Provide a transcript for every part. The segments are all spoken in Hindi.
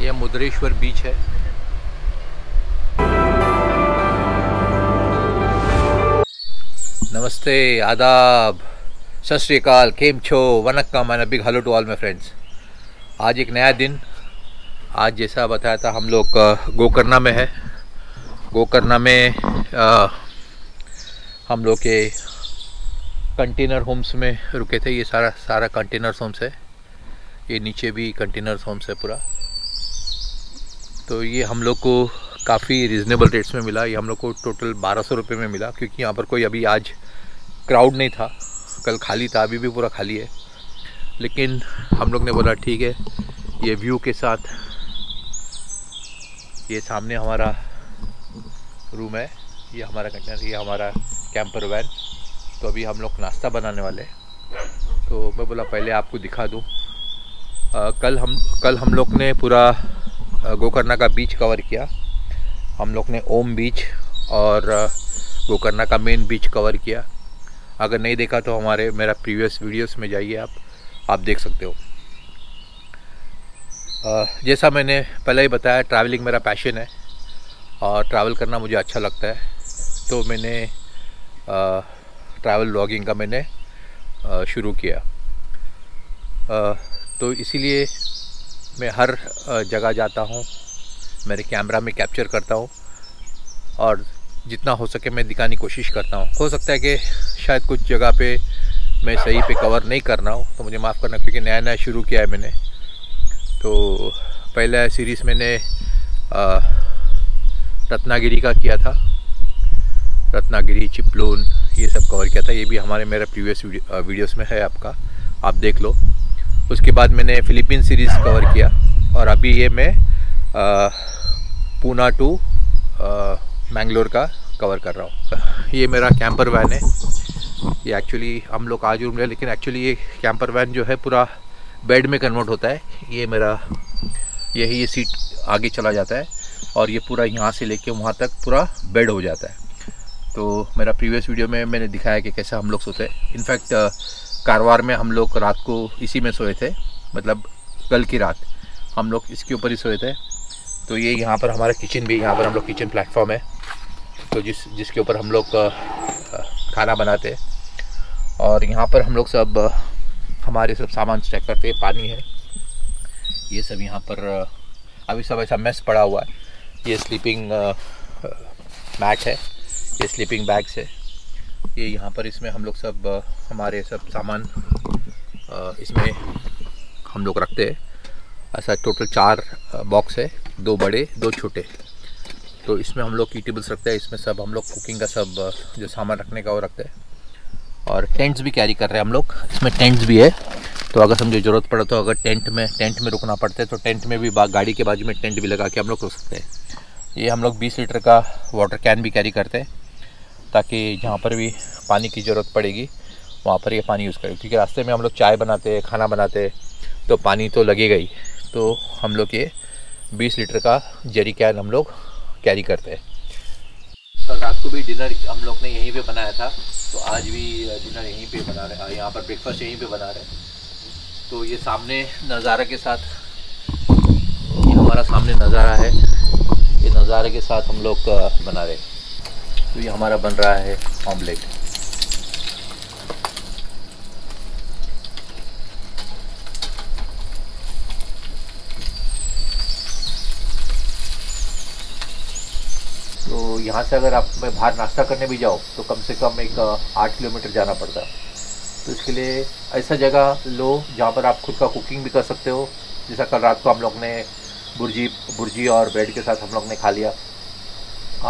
यह मुद्रेश्वर बीच है। नमस्ते, आदाब, सत श्री अकाल, केम छो, वनक्कम and big hello to all my friends. आज एक नया दिन। आज जैसा बताया था हम लोग गोकर्णा में है। गोकर्णा में हम लोग के कंटेनर होम्स में रुके थे। ये सारा कंटेनर होम्स है, ये नीचे भी कंटेनर होम्स है पूरा। तो ये हम लोग को काफ़ी रिजनेबल रेट्स में मिला। ये हम लोग को टोटल 1200 रुपये में मिला, क्योंकि यहाँ पर कोई अभी आज क्राउड नहीं था। कल खाली था, अभी भी पूरा खाली है। लेकिन हम लोग ने बोला ठीक है, ये व्यू के साथ। ये सामने हमारा रूम है, ये हमारा कंटेनर, ये हमारा कैंपर वैन। तो अभी हम लोग नाश्ता बनाने वाले हैं, तो मैं बोला पहले आपको दिखा दूँ। कल हम लोग ने पूरा गोकर्णा का बीच कवर किया। हम लोग ने ओम बीच और गोकर्णा का मेन बीच कवर किया। अगर नहीं देखा तो मेरा प्रीवियस वीडियोस में जाइए, आप देख सकते हो। जैसा मैंने पहले ही बताया, ट्रैवलिंग मेरा पैशन है और ट्रैवल करना मुझे अच्छा लगता है। तो मैंने ट्रैवल व्लॉगिंग का शुरू किया। तो इसीलिए मैं हर जगह जाता हूँ, मेरे कैमरा में कैप्चर करता हूँ और जितना हो सके मैं दिखाने की कोशिश करता हूँ। हो सकता है कि शायद कुछ जगह पे मैं सही पे कवर नहीं कर रहा हूँ, तो मुझे माफ़ करना, क्योंकि नया नया शुरू किया है मैंने। तो पहला सीरीज़ मैंने रत्नागिरी का किया था। रत्नागिरी, चिपलून, ये सब कवर किया था। ये भी मेरा प्रीवियस वीडियोस में है, आप देख लो। उसके बाद मैंने फिलीपींस सीरीज़ कवर किया और अभी ये मैं पूना टू मैंगलोर का कवर कर रहा हूँ। ये मेरा कैंपर वैन है। ये एक्चुअली हम लोग आज रूम ले, लेकिन एक्चुअली ये कैंपर वैन जो है पूरा बेड में कन्वर्ट होता है। ये ये सीट आगे चला जाता है और ये पूरा यहाँ से लेके वहाँ तक पूरा बेड हो जाता है। तो मेरा प्रीवियस वीडियो में मैंने दिखाया कि कैसे हम लोग सोते हैं। इनफैक्ट कारवार में हम लोग रात को इसी में सोए थे, मतलब कल की रात हम लोग इसके ऊपर ही सोए थे। तो ये यहाँ पर हमारा किचन भी, यहाँ पर हम लोग किचन प्लेटफॉर्म है, तो जिसके ऊपर हम लोग खाना बनाते हैं। और यहाँ पर हम लोग हमारे सब सामान स्टैक करते हैं। पानी है, ये सब यहाँ पर अभी सब ऐसा मेस पड़ा हुआ है। ये स्लीपिंग मैट है, ये स्लीपिंग बैग्स है। ये यहाँ पर इसमें हम लोग हमारे सब सामान इसमें हम लोग रखते हैं। ऐसा टोटल 4 बॉक्स है, 2 बड़े 2 छोटे। तो इसमें हम लोग ईटेबल्स रखते हैं, इसमें सब हम लोग कुकिंग का सब जो सामान रखने का वो रखते हैं। और टेंट्स भी कैरी कर रहे हैं हम लोग, इसमें टेंट्स भी है। तो अगर समझो ज़रूरत पड़े तो अगर टेंट में रुकना पड़ता है, तो टेंट में भी गाड़ी के बाजू में टेंट भी लगा के हम लोग रुक सकते हैं। ये हम लोग 20 लीटर का वाटर कैन भी कैरी करते हैं, ताकि जहाँ पर भी पानी की ज़रूरत पड़ेगी वहाँ पर ये पानी यूज़ करें, क्योंकि रास्ते में हम लोग चाय बनाते हैं, खाना बनाते हैं, तो पानी तो लगेगा ही। तो हम लोग ये 20 लीटर का जरी कैन हम लोग कैरी करते हैं। कल रात को भी डिनर हम लोग ने यहीं पे बनाया था, तो आज भी डिनर यहीं पे बना रहे हैं। यहाँ पर ब्रेकफास्ट यहीं पे बना रहे हैं। तो ये सामने नज़ारा के साथ, ये हमारा सामने नज़ारा है, ये नज़ारे के साथ हम लोग बना रहे हैं। तो ये हमारा बन रहा है ऑमलेट। तो यहाँ से अगर आप बाहर नाश्ता करने भी जाओ तो कम से कम एक 8 किलोमीटर जाना पड़ता है। तो इसके लिए ऐसा जगह लो जहाँ पर आप खुद का कुकिंग भी कर सकते हो। जैसा कल रात को हम लोग ने बुर्जी और ब्रेड के साथ हम लोग ने खा लिया।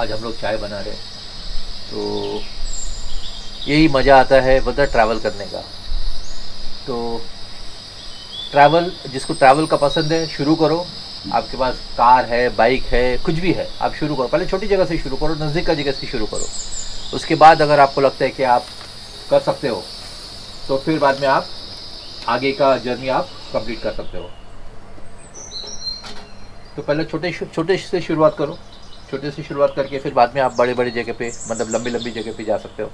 आज हम लोग चाय बना रहे। तो यही मज़ा आता है बदर ट्रैवल करने का। तो ट्रैवल, जिसको ट्रैवल का पसंद है, शुरू करो। आपके पास कार है, बाइक है, कुछ भी है, आप शुरू करो। पहले छोटी जगह से शुरू करो, नज़दीक का जगह से शुरू करो। उसके बाद अगर आपको लगता है कि आप कर सकते हो, तो फिर बाद में आप आगे का जर्नी आप कंप्लीट कर सकते हो। तो पहले छोटे से शुरुआत करो। छोटे से शुरुआत करके फिर बाद में आप बड़े बड़े जगह पे, मतलब लंबी लंबी जगह पे जा सकते हो।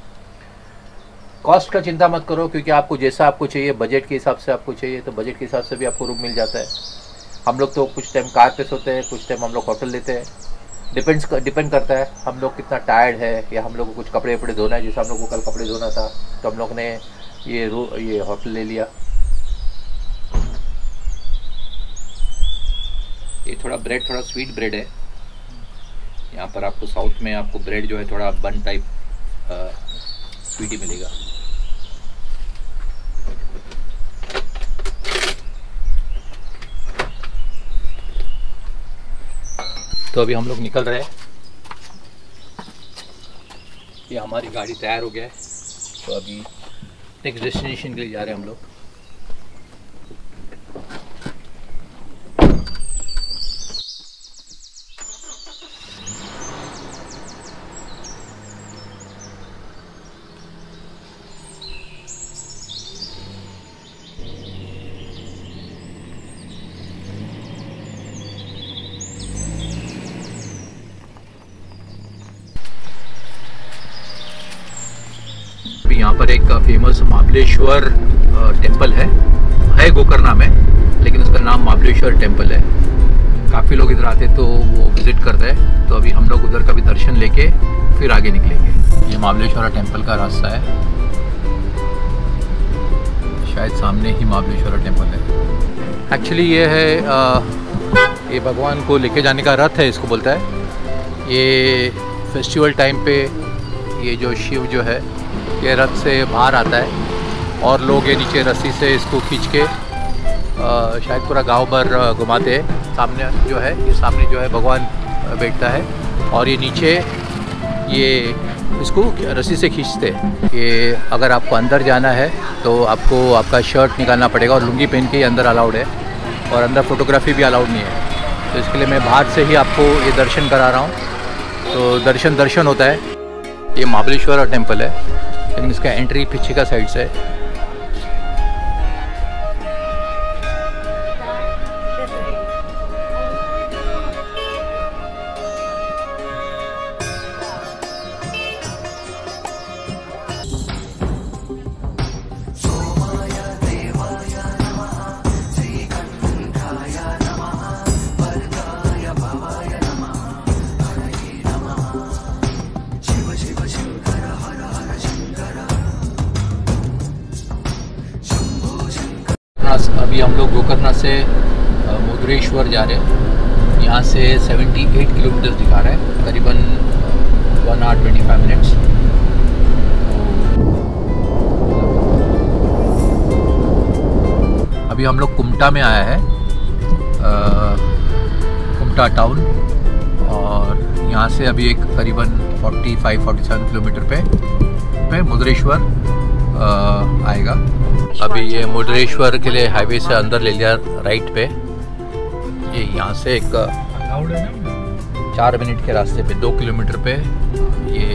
कॉस्ट का चिंता मत करो, क्योंकि आपको जैसा आपको चाहिए, बजट के हिसाब से आपको चाहिए, तो बजट के हिसाब से भी आपको रूम मिल जाता है। हम लोग तो कुछ टाइम कार पे सोते हैं, कुछ टाइम हम लोग होटल लेते हैं, डिपेंड करता है हम लोग कितना टायर्ड है या हम लोग को कुछ कपड़े वपड़े धोना है। जैसे हम लोग को कल कपड़े धोना था तो हम लोग ने ये होटल ले लिया। ये थोड़ा ब्रेड, थोड़ा स्वीट ब्रेड है। यहाँ पर आपको साउथ में आपको ब्रेड जो है थोड़ा बन टाइप स्वीट ही मिलेगा। तो अभी हम लोग निकल रहे हैं, ये हमारी गाड़ी तैयार हो गया है। तो अभी नेक्स्ट डेस्टिनेशन के लिए जा रहे हैं हम लोग। यहाँ पर एक फेमस महाबलेश्वर टेम्पल है गोकर्णा में, लेकिन उसका नाम महाबलेश्वर टेम्पल है। काफ़ी लोग इधर आते तो वो विजिट करते हैं। तो अभी हम लोग उधर का भी दर्शन लेके फिर आगे निकलेंगे। ये महाबलेश्वर टेम्पल का रास्ता है, शायद सामने ही महाबलेश्वर टेम्पल है। एक्चुअली ये है ये भगवान को लेके जाने का रथ है, इसको बोलता है। ये फेस्टिवल टाइम पे ये जो शिव जो है ये रथ से बाहर आता है और लोग ये नीचे रस्सी से इसको खींच के शायद पूरा गांव भर घुमाते हैं। सामने जो है ये सामने जो है भगवान बैठता है और ये नीचे ये इसको रस्सी से खींचते हैं। ये अगर आपको अंदर जाना है तो आपको आपका शर्ट निकालना पड़ेगा और लुंगी पहन के ही अंदर अलाउड है, और अंदर फोटोग्राफी भी अलाउड नहीं है। तो इसके लिए मैं बाहर से ही आपको ये दर्शन करा रहा हूँ। तो दर्शन होता है। ये महाबलेश्वर टेम्पल है, लेकिन इसका एंट्री पीछे का साइड से है। अभी हम लोग गोकर्णा से मुद्रेश्वर जा रहे हैं। यहाँ से 78 किलोमीटर दिखा रहा है, करीबन 1 घंटा 25 मिनट्स। अभी हम लोग कुमटा में आया है, कुमटा टाउन, और यहाँ से अभी एक करीबन 45-47 किलोमीटर पे मुद्रेश्वर आएगा। अभी ये मुद्रेश्वर के लिए हाईवे से अंदर ले लिया राइट पे। ये यहाँ से एक 4 मिनट के रास्ते पे 2 किलोमीटर पे ये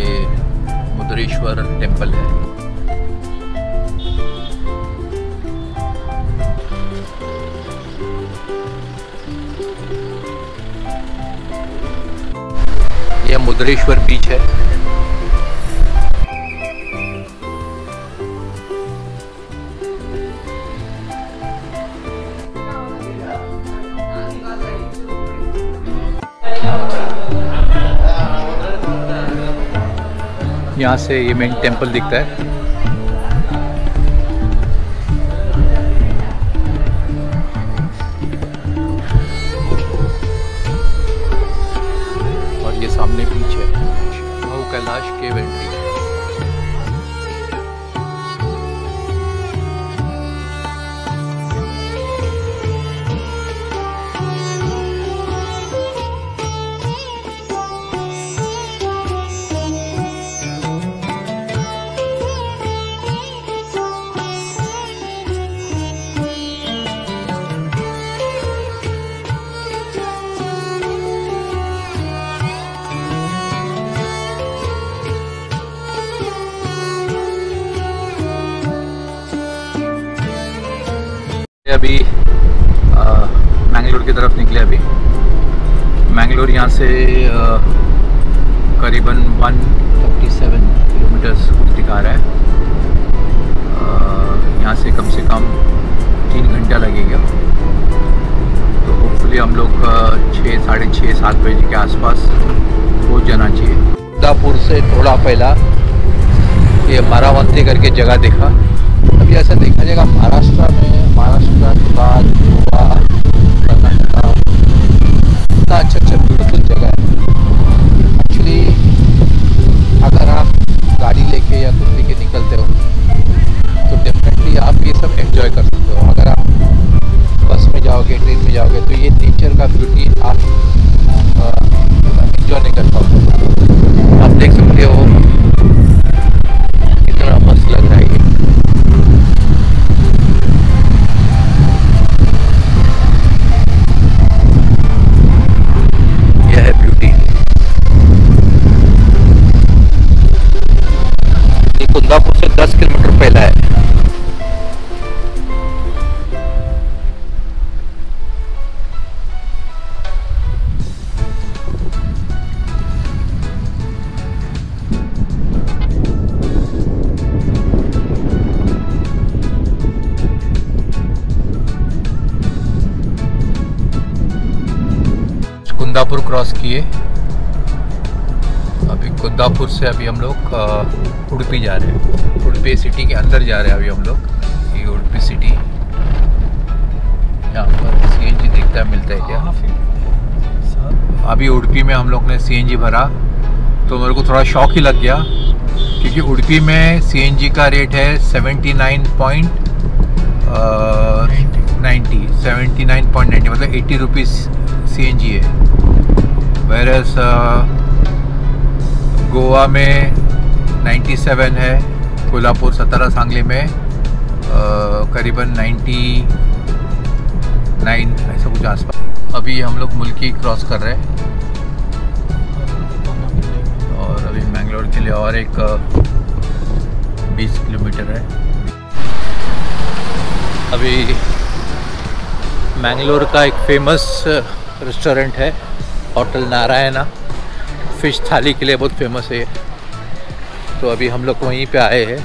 मुद्रेश्वर टेम्पल है। ये मुद्रेश्वर बीच है। यहाँ से ये मेन टेम्पल दिखता है। और ये सामने बीच है, गौ कैलाश के वेंटी। अभी मैंगलोर की तरफ निकले। अभी मैंगलोर यहाँ से करीबन 137 किलोमीटर्स दिखा रहा है। यहाँ से कम 3 घंटा लगेगा। तो हम लोग 6, साढ़े 6, 7 बजे के आसपास पहुँच जाना चाहिए। कुंदापुर से थोड़ा पहला ये मारावंते करके जगह देखा। अभी ऐसा देखा जाएगा महाराष्ट्र में, महाराष्ट्र के बाद गोवा, कर्नाटका, इतना अच्छा अच्छा ब्यूटीफुल जगह है। एक्चुअली अगर आप गाड़ी लेके या कुछ लेके निकलते हो तो डेफिनेटली आप ये सब एंजॉय कर सकते हो। अगर आप बस में जाओगे, ट्रेन में जाओगे तो ये नेचर का ब्यूटी आप एंजॉय नहीं कर पाओगे। आप देख सकते हो कुंदापुर क्रॉस किए। अभी कुंदापुर से अभी हम लोग उडुपी जा रहे हैं। उडुपी सिटी के अंदर जा रहे हैं अभी हम लोग। ये उडुपी सिटी, यहाँ पर CNG देखता है मिलता है क्या। अभी उडुपी में हम लोग ने CNG भरा तो मेरे को थोड़ा शॉक ही लग गया, क्योंकि उडुपी में CNG का रेट है 79.90, मतलब 80 रुपीज़ CNG है। वेरस गोवा में 97 है, कोल्हापुर, सतारा, सांगली में करीबन 99 ऐसा कुछ आसपास। अभी हम लोग मुल्की क्रॉस कर रहे हैं और अभी मैंगलोर के लिए और एक 20 किलोमीटर है। अभी मैंगलोर का एक फेमस रेस्टोरेंट है होटल नारायणा, फिश थाली के लिए बहुत फेमस है। तो अभी हम लोग वहीं पे आए हैं।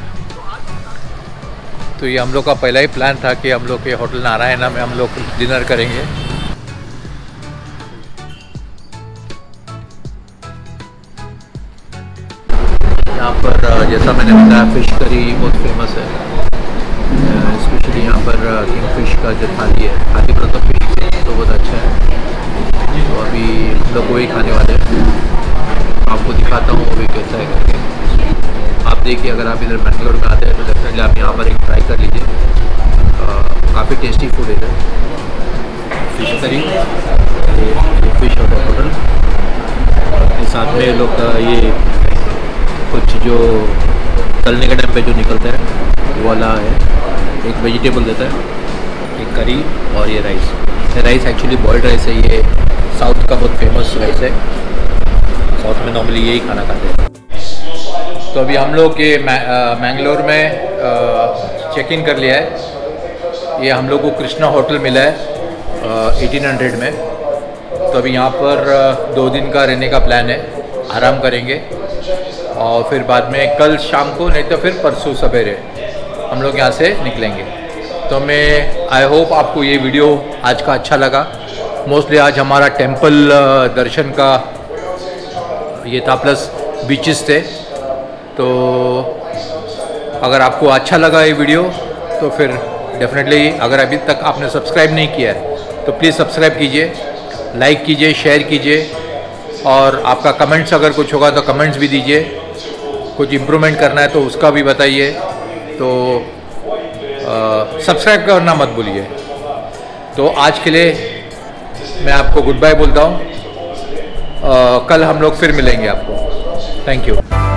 तो ये हम लोग का पहला ही प्लान था कि हम लोग के होटल नारायणा में हम लोग डिनर करेंगे। यहाँ पर जैसा मैंने बताया फिश करी बहुत फेमस है, स्पेशली यहाँ पर किंग फिश का जो थाली है, थाली मतलब फिश तो बहुत अच्छा है। तो अभी हम लोग वही खाने वाले हैं, आपको दिखाता हूँ वो भी कैसा है करके। आप देखिए, अगर आप इधर बैंगलोर में आते हैं तो डेफिनेटली आप यहाँ पर एक ट्राई कर लीजिए। काफ़ी टेस्टी फूड है इधर। फिश करी, फिश होटल के साथ में लोग ये कुछ जो तलने के टाइम पे जो निकलता है वाला है, एक वेजिटेबल देता है, एक करी और ये rice. Rice actually boiled rice है, ये साउथ का बहुत फेमस राइस है। साउथ में नॉर्मली यही खाना खाते हैं। तो अभी हम लोग के मैंगलोर में चेक इन कर लिया है। ये हम लोग को कृष्णा होटल मिला है 1800 में। तो अभी यहाँ पर 2 दिन का रहने का प्लान है, आराम करेंगे और फिर बाद में कल शाम को नहीं तो फिर परसों सवेरे हम लोग यहाँ से निकलेंगे। तो मैं आई होप आपको ये वीडियो आज का अच्छा लगा। मोस्टली आज हमारा टेम्पल दर्शन का ये था, प्लस बीचेस थे। तो अगर आपको अच्छा लगा ये वीडियो तो फिर डेफिनेटली, अगर अभी तक आपने सब्सक्राइब नहीं किया है तो प्लीज़ सब्सक्राइब कीजिए, लाइक कीजिए, शेयर कीजिए और आपका कमेंट्स अगर कुछ होगा तो कमेंट्स भी दीजिए। कुछ इम्प्रूवमेंट करना है तो उसका भी बताइए। तो सब्सक्राइब करना मत भूलिए। तो आज के लिए मैं आपको गुड बाय बोलता हूँ। कल हम लोग फिर मिलेंगे आपको। Thank you.